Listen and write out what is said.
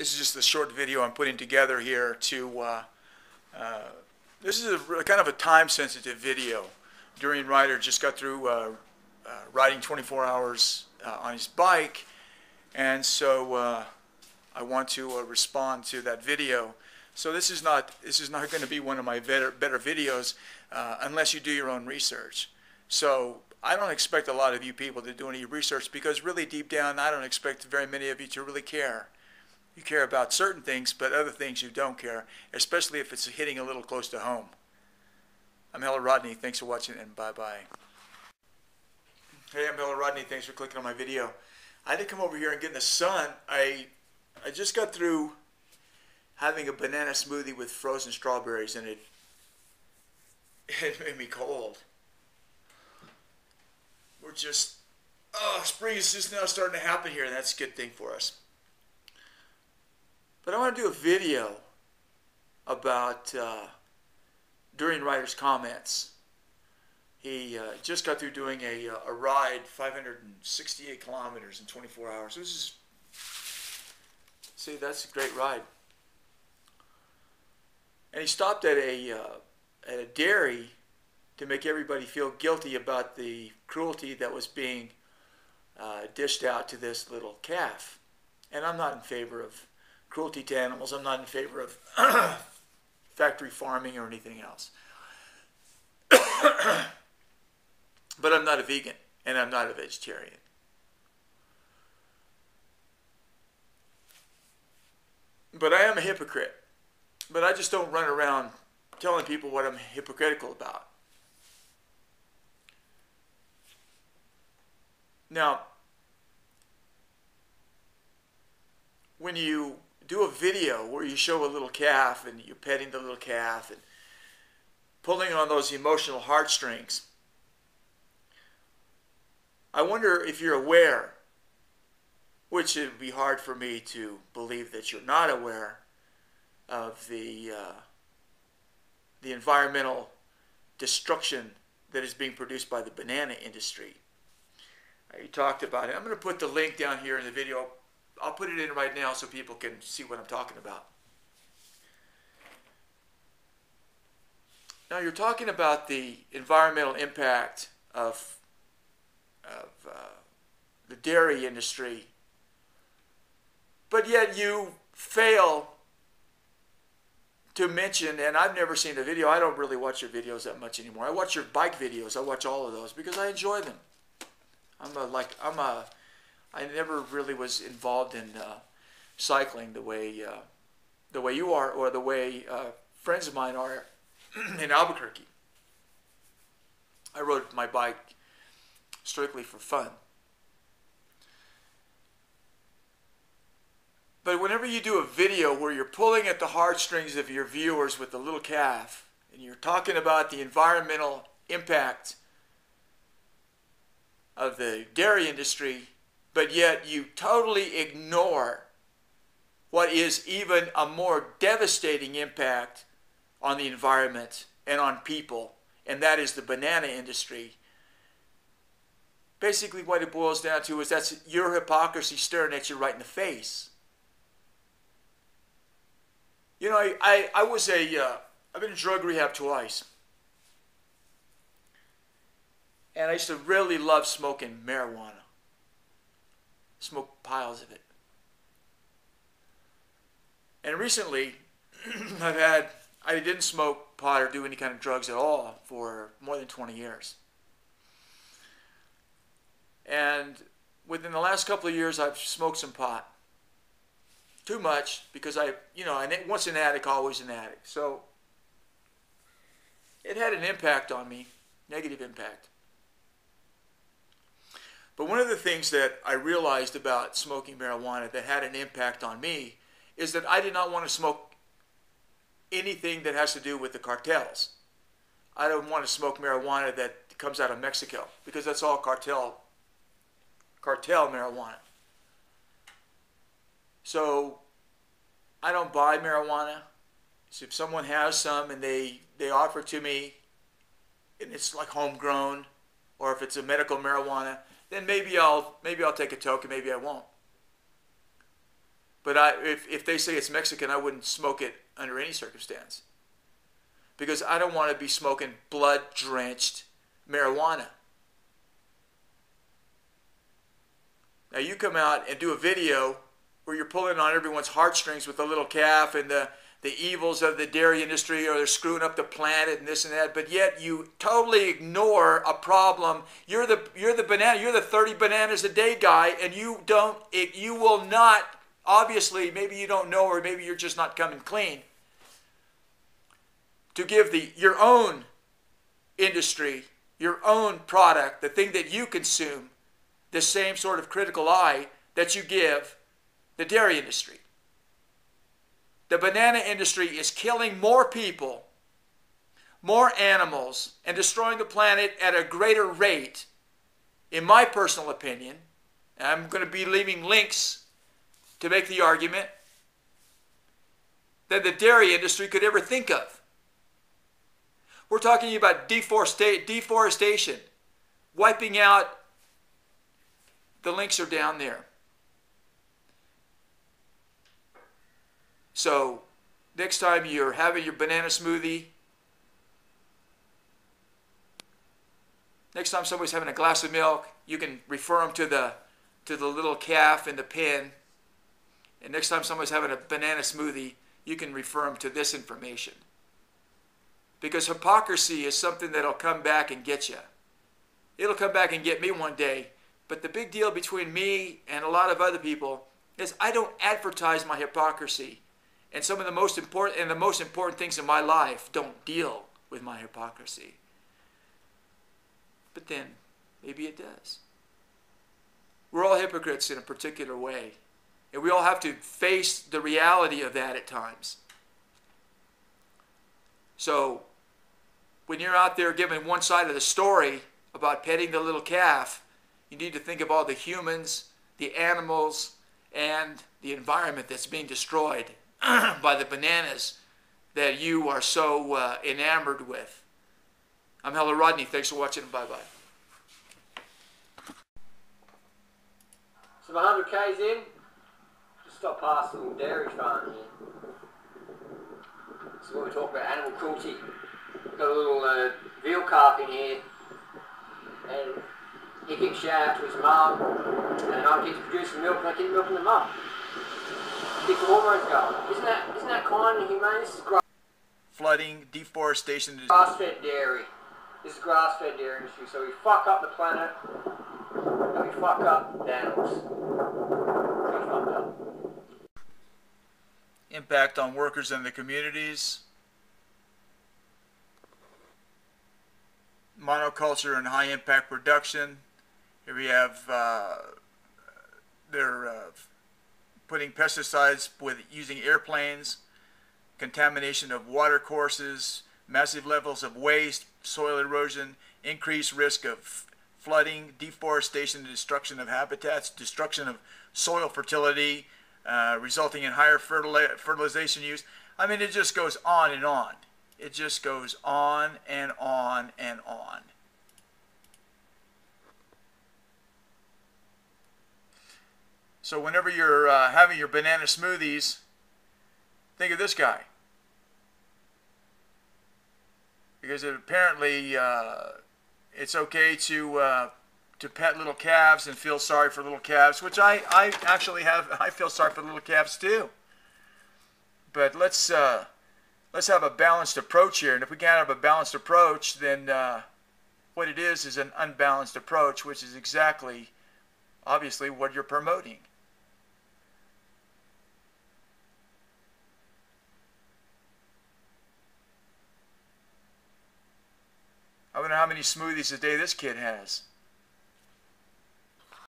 This is just a short video I'm putting together here to, this is a kind of a time-sensitive video. Durian Ryder just got through riding 24 hours on his bike, and so I want to respond to that video. So this is not going to be one of my better videos unless you do your own research. So I don't expect a lot of you people to do any research, because really deep down I don't expect very many of you to really care. You care about certain things, but other things you don't care, especially if it's hitting a little close to home. I'm Hello Rodney. Thanks for watching, and bye-bye. Hey, I'm Hello Rodney. Thanks for clicking on my video. I had to come over here and get in the sun. I just got through having a banana smoothie with frozen strawberries, and it made me cold. We're just, oh, spring is just now starting to happen here, and that's a good thing for us. But I want to do a video about Durian Ryder's comments. He just got through doing a ride, 568 kilometers in 24 hours. This is, see, that's a great ride. And he stopped at a dairy to make everybody feel guilty about the cruelty that was being dished out to this little calf. And I'm not in favor of cruelty to animals. I'm not in favor of factory farming or anything else. But I'm not a vegan, and I'm not a vegetarian. But I am a hypocrite. But I just don't run around telling people what I'm hypocritical about. Now, when you do a video where you show a little calf and you're petting the little calf and pulling on those emotional heartstrings, I wonder if you're aware, which it would be hard for me to believe that you're not aware, of the environmental destruction that is being produced by the banana industry. You talked about it. I'm going to put the link down here in the video. I'll put it in right now so people can see what I'm talking about. Now, you're talking about the environmental impact of the dairy industry, but yet you fail to mention, and I've never seen the video. I don't really watch your videos that much anymore. I watch your bike videos. I watch all of those because I enjoy them. I never really was involved in cycling the way you are, or the way friends of mine are in Albuquerque. I rode my bike strictly for fun. But whenever you do a video where you're pulling at the heartstrings of your viewers with the little calf, and you're talking about the environmental impact of the dairy industry, but yet you totally ignore what is even a more devastating impact on the environment and on people, and that is the banana industry. Basically what it boils down to is that's your hypocrisy staring at you right in the face. You know, I've been in drug rehab twice. And I used to really love smoking marijuana. Smoked piles of it. And recently, I didn't smoke pot or do any kind of drugs at all for more than 20 years. And within the last couple of years, I've smoked some pot. Too much, because once an addict, always an addict. So it had an impact on me, negative impact. But one of the things that I realized about smoking marijuana that had an impact on me is that I did not want to smoke anything that has to do with the cartels. I don't want to smoke marijuana that comes out of Mexico, because that's all cartel marijuana. So I don't buy marijuana. So if someone has some and they offer it to me, and it's like homegrown, or if it's a medical marijuana, then maybe I'll take a toke, and maybe I won't. But if they say it's Mexican, I wouldn't smoke it under any circumstance, because I don't want to be smoking blood-drenched marijuana. Now you come out and do a video where you're pulling on everyone's heartstrings with the little calf and the evils of the dairy industry, or they're screwing up the planet and this and that, but yet you totally ignore a problem. You're the banana, you're the 30 bananas a day guy, and you will not, obviously, maybe you don't know, or maybe you're just not coming clean, to give your own industry, your own product, the thing that you consume, the same sort of critical eye that you give the dairy industry. The banana industry is killing more people, more animals, and destroying the planet at a greater rate, in my personal opinion. And I'm going to be leaving links to make the argument, than the dairy industry could ever think of. We're talking about deforestation, wiping out, the links are down there. So next time you're having your banana smoothie, next time somebody's having a glass of milk, you can refer them to the little calf in the pen. And next time somebody's having a banana smoothie, you can refer them to this information. Because hypocrisy is something that'll come back and get you. It'll come back and get me one day. But the big deal between me and a lot of other people is I don't advertise my hypocrisy. And some of the most important things in my life don't deal with my hypocrisy. But then maybe it does. We're all hypocrites in a particular way. And we all have to face the reality of that at times. So when you're out there giving one side of the story about petting the little calf, you need to think of all the humans, the animals, and the environment that's being destroyed by the bananas that you are so enamored with. I'm Hello Rodney. Thanks for watching. Bye-bye. So my 100K's in. Stop passing dairy farms. So when we talk about animal cruelty, we've got a little veal calf in here, and he kicked shout out to his mum, and I keep producing milk, and I keep milking them up. Keep the hormones going. Isn't that kind and humane? This is grass. Flooding, deforestation. Grass-fed dairy. This is grass-fed dairy industry. So we fuck up the planet, and we fuck up the animals. Impact on workers and the communities. Monoculture and high impact production. Here we have they're putting pesticides with using airplanes, contamination of water courses, massive levels of waste, soil erosion, increased risk of flooding, deforestation, destruction of habitats, destruction of soil fertility, resulting in higher fertilization use. I mean, it just goes on and on. It just goes on and on and on. So whenever you're having your banana smoothies, think of this guy. Because it apparently it's okay to pet little calves and feel sorry for little calves, which I actually have. I feel sorry for little calves too. But let's have a balanced approach here. And if we can't have a balanced approach, then what it is an unbalanced approach, which is exactly, obviously, what you're promoting. I wonder how many smoothies a day this kid has.